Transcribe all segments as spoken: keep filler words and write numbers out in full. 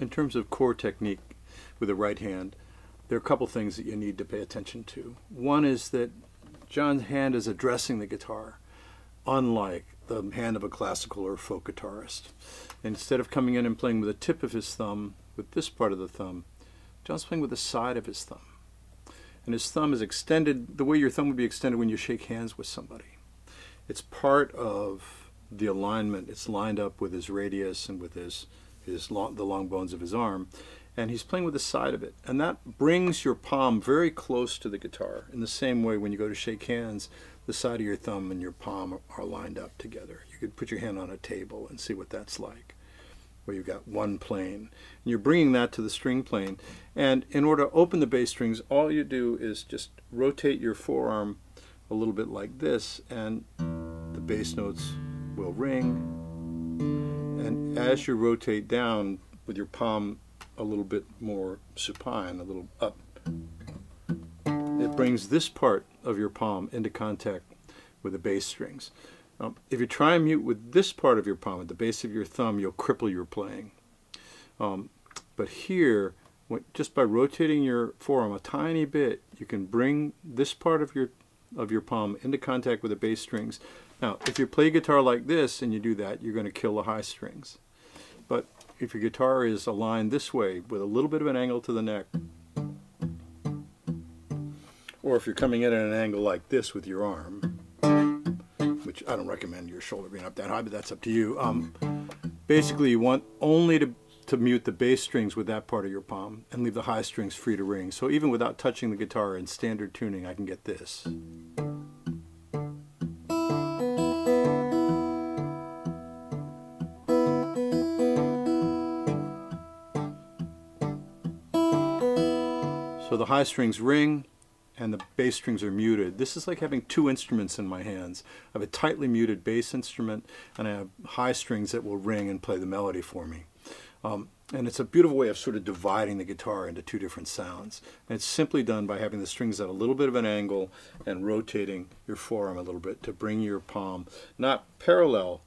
in terms of core technique with the right hand, there are a couple things that you need to pay attention to. One is that John's hand is addressing the guitar, unlike the hand of a classical or folk guitarist. Instead of coming in and playing with the tip of his thumb, with this part of the thumb, John's playing with the side of his thumb. And his thumb is extended the way your thumb would be extended when you shake hands with somebody. It's part of the alignment. It's lined up with his radius and with his, his long, the long bones of his arm. And he's playing with the side of it. And that brings your palm very close to the guitar. In the same way, when you go to shake hands, the side of your thumb and your palm are lined up together. You could put your hand on a table and see what that's like, where you've got one plane. And you're bringing that to the string plane. And in order to open the bass strings, all you do is just rotate your forearm a little bit like this, and the bass notes will ring. And as you rotate down with your palm a little bit more supine, a little up, it brings this part of your palm into contact with the bass strings. Now, if you try and mute with this part of your palm, at the base of your thumb, you'll cripple your playing. Um, but here, when, just by rotating your forearm a tiny bit, you can bring this part of your of your palm into contact with the bass strings. Now, if you play guitar like this and you do that, you're going to kill the high strings. But if your guitar is aligned this way, with a little bit of an angle to the neck, or if you're coming in at an angle like this with your arm, which I don't recommend your shoulder being up that high, but that's up to you. Um, basically, you want only to, to mute the bass strings with that part of your palm and leave the high strings free to ring. So even without touching the guitar in standard tuning, I can get this. So the high strings ring and the bass strings are muted. This is like having two instruments in my hands. I have a tightly muted bass instrument and I have high strings that will ring and play the melody for me. Um, and it's a beautiful way of sort of dividing the guitar into two different sounds. And it's simply done by having the strings at a little bit of an angle and rotating your forearm a little bit to bring your palm not parallel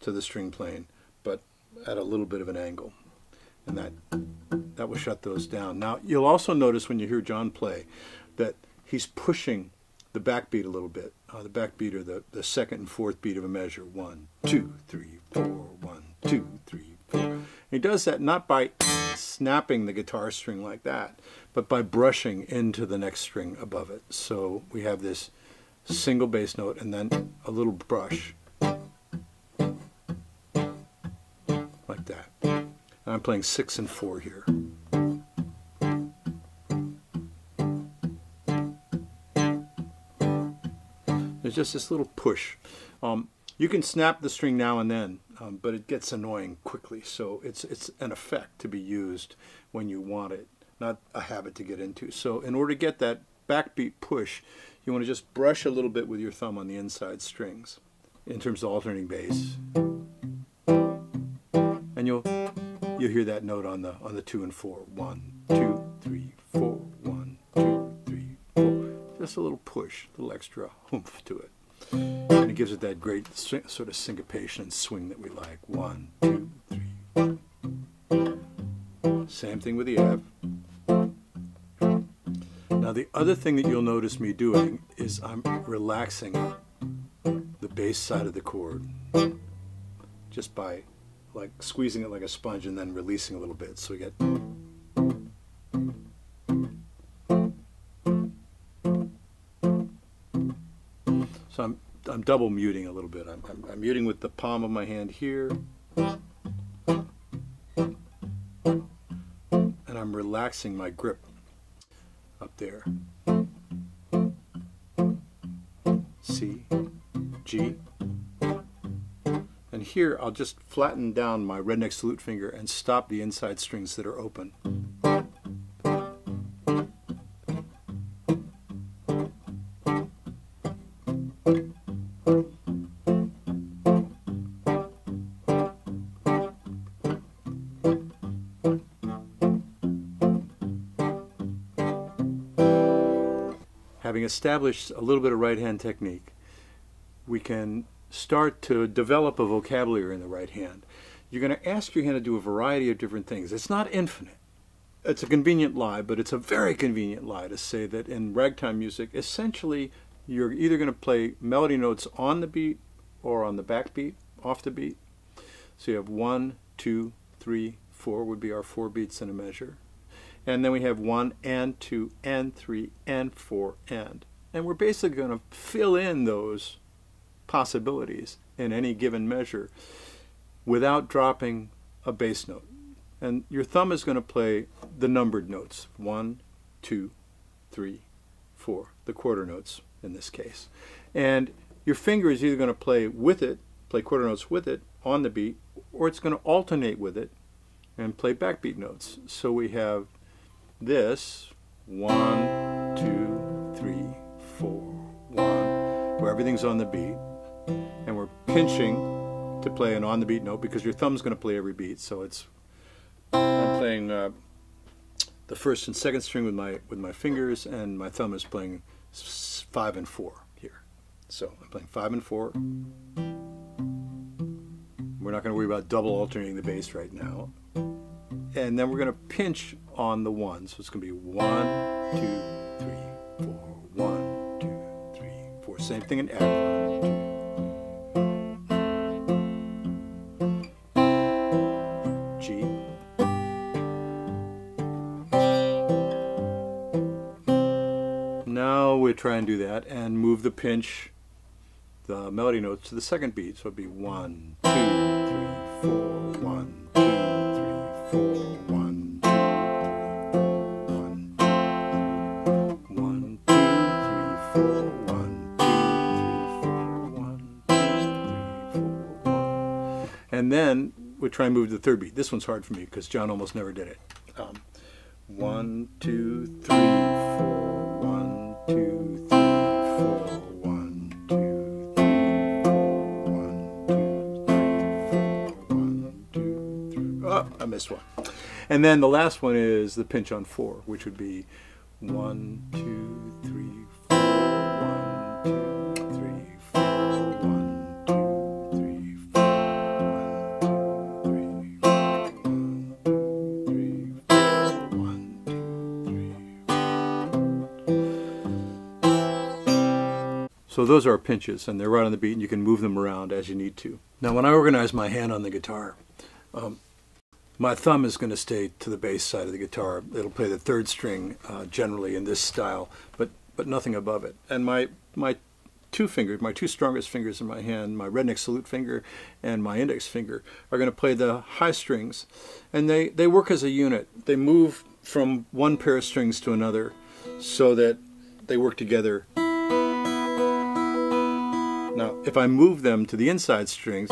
to the string plane, but at a little bit of an angle. And that, that will shut those down. Now, you'll also notice when you hear John play that he's pushing the backbeat a little bit. Uh, the backbeat are the, the second and fourth beat of a measure. One, two, three, four, one, two, three, four. And he does that not by snapping the guitar string like that, but by brushing into the next string above it. So we have this single bass note and then a little brush. Like that. And I'm playing six and four here. There's just this little push. Um, you can snap the string now and then, um, but it gets annoying quickly. So it's, it's an effect to be used when you want it, not a habit to get into. So in order to get that backbeat push, you want to just brush a little bit with your thumb on the inside strings in terms of alternating bass. And you'll, you'll hear that note on the, on the two and four. One, two, three, four, one, two, three, four. Just a little push, a little extra oomph to it. And it gives it that great sort of syncopation and swing that we like. One, two, three, four. Same thing with the F. Now the other thing that you'll notice me doing is I'm relaxing the bass side of the chord just by like squeezing it like a sponge and then releasing a little bit. So we get... So I'm, I'm double muting a little bit. I'm, I'm, I'm muting with the palm of my hand here. And I'm relaxing my grip up there. C, G. And here I'll just flatten down my redneck salute finger and stop the inside strings that are open. Having established a little bit of right hand technique, we can start to develop a vocabulary in the right hand. you're going to ask your hand to do a variety of different things. It's not infinite. It's a convenient lie, but it's a very convenient lie to say that in ragtime music, essentially, you're either going to play melody notes on the beat or on the backbeat, off the beat. So you have one, two, three, four would be our four beats in a measure. And then we have one and two and three and four and. And we're basically going to fill in those possibilities in any given measure without dropping a bass note. And your thumb is going to play the numbered notes, one, two, three, four, the quarter notes in this case. And your finger is either going to play with it, play quarter notes with it on the beat, or it's going to alternate with it and play backbeat notes. So we have this, one, two, three, four, one, where everything's on the beat, and we're pinching to play an on the beat note because your thumb's going to play every beat, so it's I'm playing uh, the first and second string with my with my fingers, and my thumb is playing five and four here. So I'm playing five and four. We're not going to worry about double alternating the bass right now. And then we're going to pinch on the one. So it's going to be one, two, three, four, one, two, three, four. Same thing in F. Try and do that and move the pinch, the melody notes to the second beat. So it'd be one, two, three, four, one, two, three, four, one, two, three, one, two, three, four, one, two, three, four, one, two, three, four, one. And then we try and move to the third beat. This one's hard for me because John almost never did it. Um, one, two, three, four, one, two. This one. And then the last one is the pinch on four, which would be one, two, three, four, one, two, three, four, one, two, three, four, one, two, three, four, one, two, three. So those are pinches, and they're right on the beat, and you can move them around as you need to. Now, when I organize my hand on the guitar, um, my thumb is going to stay to the bass side of the guitar. It'll play the third string uh, generally in this style, but but nothing above it. And my my two fingers, my two strongest fingers in my hand, my redneck salute finger and my index finger, are going to play the high strings, and they they work as a unit. They move from one pair of strings to another, so that they work together. Now, if I move them to the inside strings,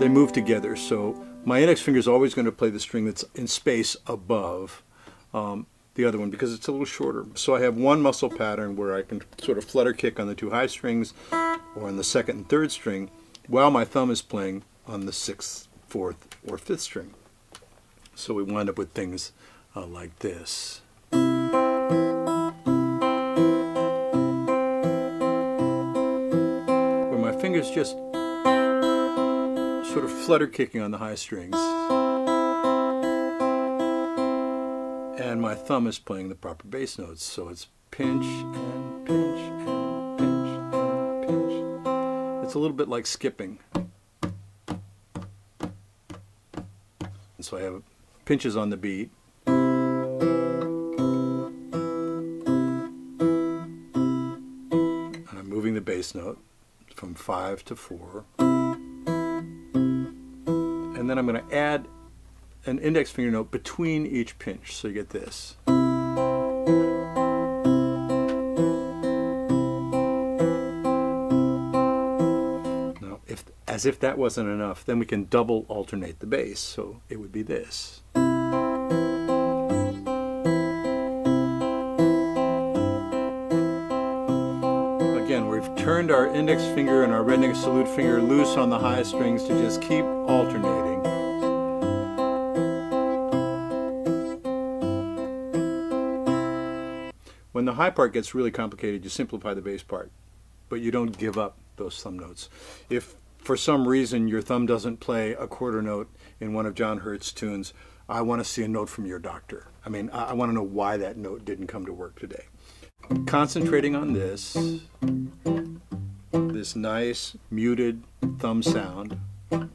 they move together, so my index finger is always going to play the string that's in space above um, the other one because it's a little shorter. So I have one muscle pattern where I can sort of flutter kick on the two high strings or on the second and third string while my thumb is playing on the sixth, fourth, or fifth string. So we wind up with things uh, like this. Where my fingers just sort of flutter kicking on the high strings, and my thumb is playing the proper bass notes. So it's pinch and pinch and pinch and pinch. It's a little bit like skipping. And so I have pinches on the beat. And I'm moving the bass note from five to four. And then I'm going to add an index finger note between each pinch, so you get this. Now, if, as if that wasn't enough, then we can double alternate the bass, so it would be this. Turned our index finger and our redneck salute finger loose on the high strings to just keep alternating. When the high part gets really complicated, you simplify the bass part, but you don't give up those thumb notes. If for some reason your thumb doesn't play a quarter note in one of John Hurt's tunes, I want to see a note from your doctor. I mean, I, I want to know why that note didn't come to work today. Concentrating on this, this nice muted thumb sound, and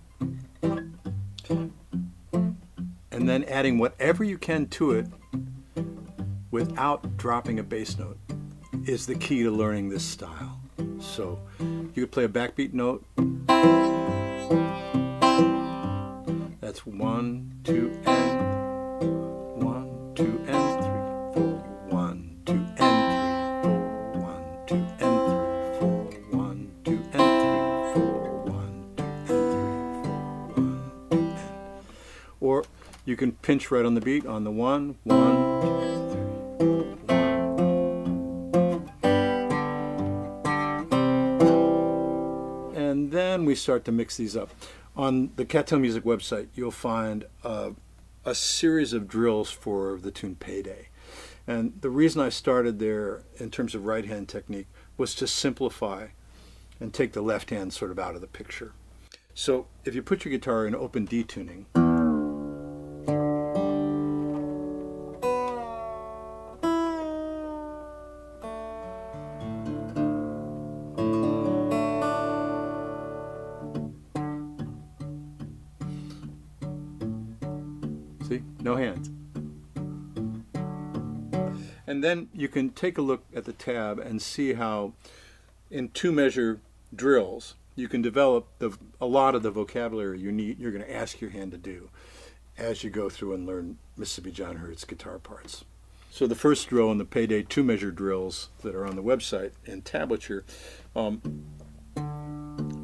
then adding whatever you can to it without dropping a bass note is the key to learning this style. So you could play a backbeat note. That's one, two, and one, two, and three, four, one, two, and three, four, one, two, and three, four, one, two, and three, four, one, two, and three, four, one, two, and. Or you can pinch right on the beat on the one, one, two, three. And then we start to mix these up. On the Cattail Music website, you'll find uh, a series of drills for the tune Payday. And the reason I started there in terms of right hand technique was to simplify and take the left hand sort of out of the picture. So if you put your guitar in open D tuning, no hands. And then you can take a look at the tab and see how in two measure drills you can develop the, a lot of the vocabulary you need, you're going to ask your hand to do as you go through and learn Mississippi John Hurt's guitar parts. So the first drill in the Payday two measure drills that are on the website in tablature, um,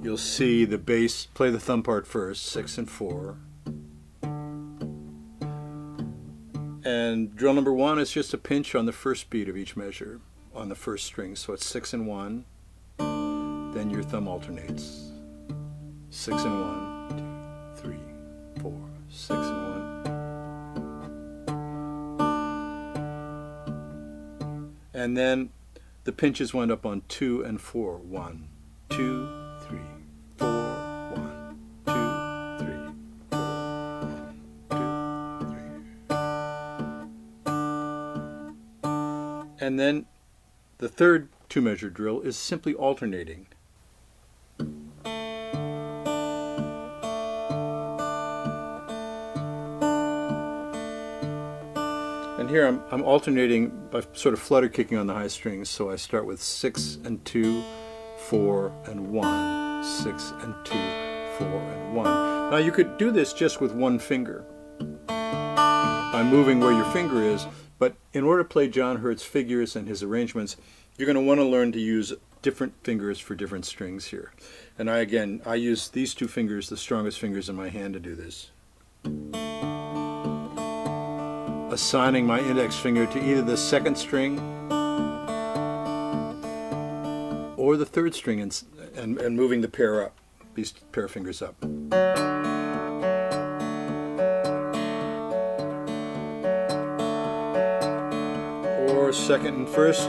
you'll see the bass, play the thumb part first, six and four. And drill number one is just a pinch on the first beat of each measure, on the first string. So it's six and one, then your thumb alternates. Six and one, two, three, four, six and one. And then the pinches wind up on two and four. One, two, three. And then the third two-measure drill is simply alternating. And here I'm, I'm alternating by sort of flutter kicking on the high strings, so I start with six and two, four and one, six and two, four and one. Now you could do this just with one finger, by moving where your finger is. But in order to play John Hurt's figures and his arrangements, you're going to want to learn to use different fingers for different strings here. And I, again, I use these two fingers, the strongest fingers in my hand, to do this. Assigning my index finger to either the second string or the third string and, and, and moving the pair up, these pair of fingers up. Second and first,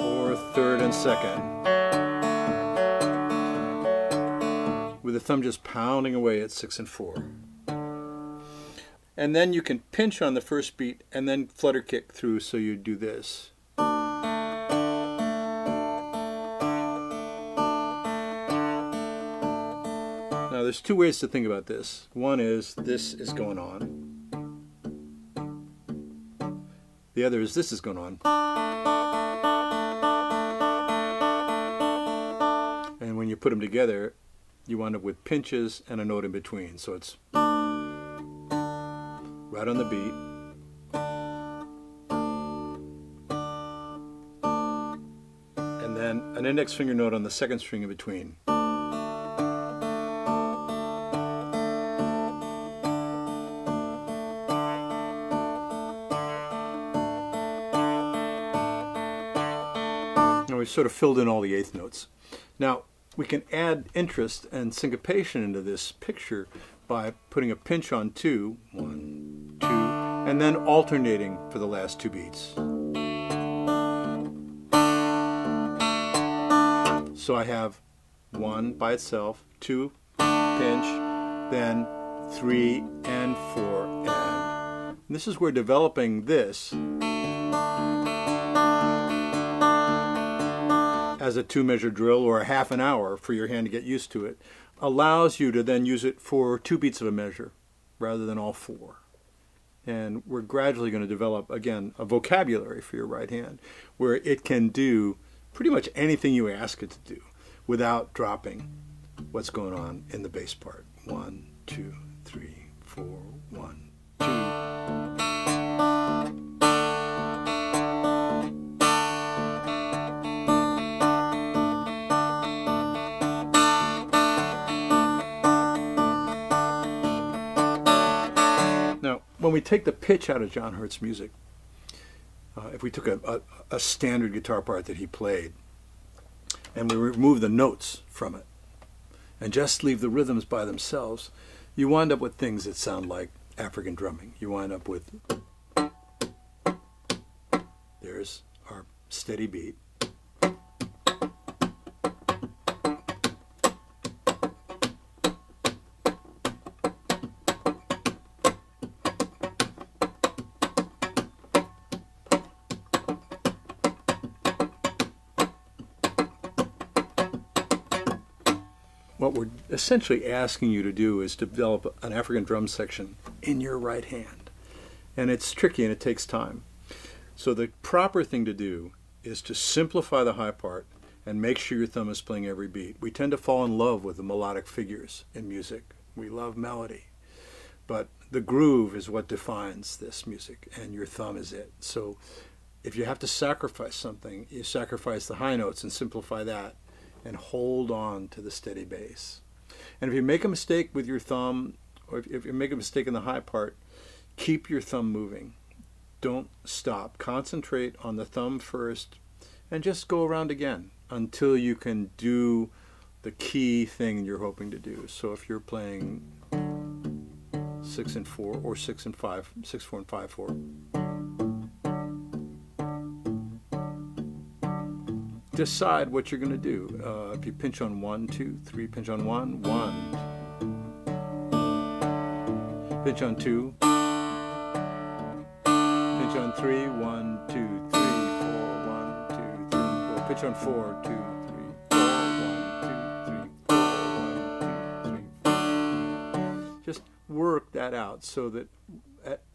or third and second, with the thumb just pounding away at six and four. And then you can pinch on the first beat and then flutter kick through, so you do this. Now there's two ways to think about this. One is this is going on. The other is this is going on. And when you put them together, you wind up with pinches and a note in between. So it's right on the beat. And then an index finger note on the second string in between. We sort of filled in all the eighth notes. Now we can add interest and syncopation into this picture by putting a pinch on two, one, two, and then alternating for the last two beats. So I have one by itself, two pinch, then three and four and. This is where developing this as a two measure drill or a half an hour for your hand to get used to it allows you to then use it for two beats of a measure rather than all four. And we're gradually going to develop, again, a vocabulary for your right hand where it can do pretty much anything you ask it to do without dropping what's going on in the bass part. One, two, three, four, one, two. Now, when we take the pitch out of John Hurt's music, uh, if we took a, a, a standard guitar part that he played and we remove the notes from it and just leave the rhythms by themselves, you wind up with things that sound like African drumming. You wind up with, there's our steady beat. What we're essentially asking you to do is develop an African drum section in your right hand. And it's tricky and it takes time. So the proper thing to do is to simplify the high part and make sure your thumb is playing every beat. We tend to fall in love with the melodic figures in music. We love melody. But the groove is what defines this music and your thumb is it. So if you have to sacrifice something, you sacrifice the high notes and simplify that and hold on to the steady bass. And if you make a mistake with your thumb, or if, if you make a mistake in the high part, keep your thumb moving. Don't stop. Concentrate on the thumb first and just go around again until you can do the key thing you're hoping to do. So if you're playing six and four, or six and five, six, four, and five, four, decide what you're going to do. Uh, if you pinch on one, two, three, pinch on one, one. Pinch on two. Pinch on three, one, two, three, four, one, two, three, four. Pinch on four, two, three, four, one, two, three, four, one, two, three, four. Just work that out so that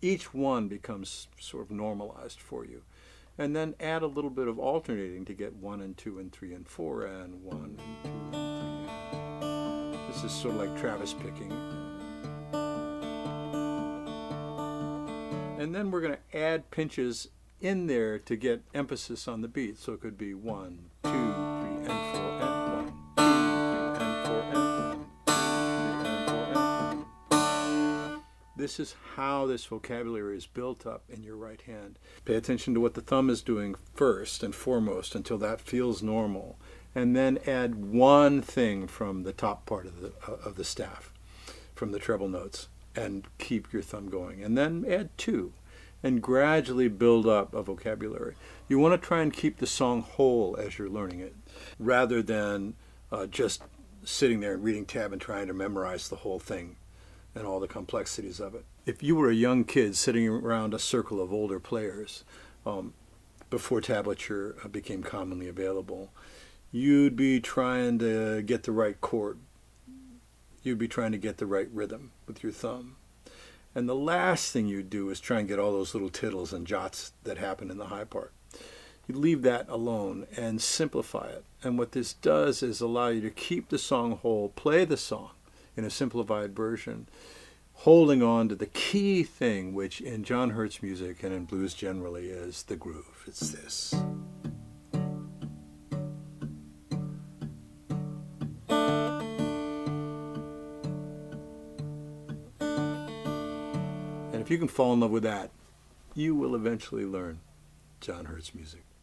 each one becomes sort of normalized for you. And then add a little bit of alternating to get one and two and three and four and one and two and three. This is sort of like Travis picking. And then we're going to add pinches in there to get emphasis on the beat. So it could be one, two, three, and four, and one, two, three, and four, and one, two, three, and four, and one. This is how this vocabulary is built up in your right hand. Pay attention to what the thumb is doing first and foremost until that feels normal, and then add one thing from the top part of the, of the staff, from the treble notes, and keep your thumb going. And then add two, and gradually build up a vocabulary. You want to try and keep the song whole as you're learning it, rather than uh, just sitting there and reading tab and trying to memorize the whole thing and all the complexities of it. If you were a young kid sitting around a circle of older players um, before tablature became commonly available, you'd be trying to get the right chord. You'd be trying to get the right rhythm with your thumb. And the last thing you'd do is try and get all those little tittles and jots that happen in the high part. You leave that alone and simplify it. And what this does is allow you to keep the song whole, play the song in a simplified version, holding on to the key thing, which in John Hurt's music and in blues generally is the groove. It's this. And if you can fall in love with that, you will eventually learn John Hurt's music.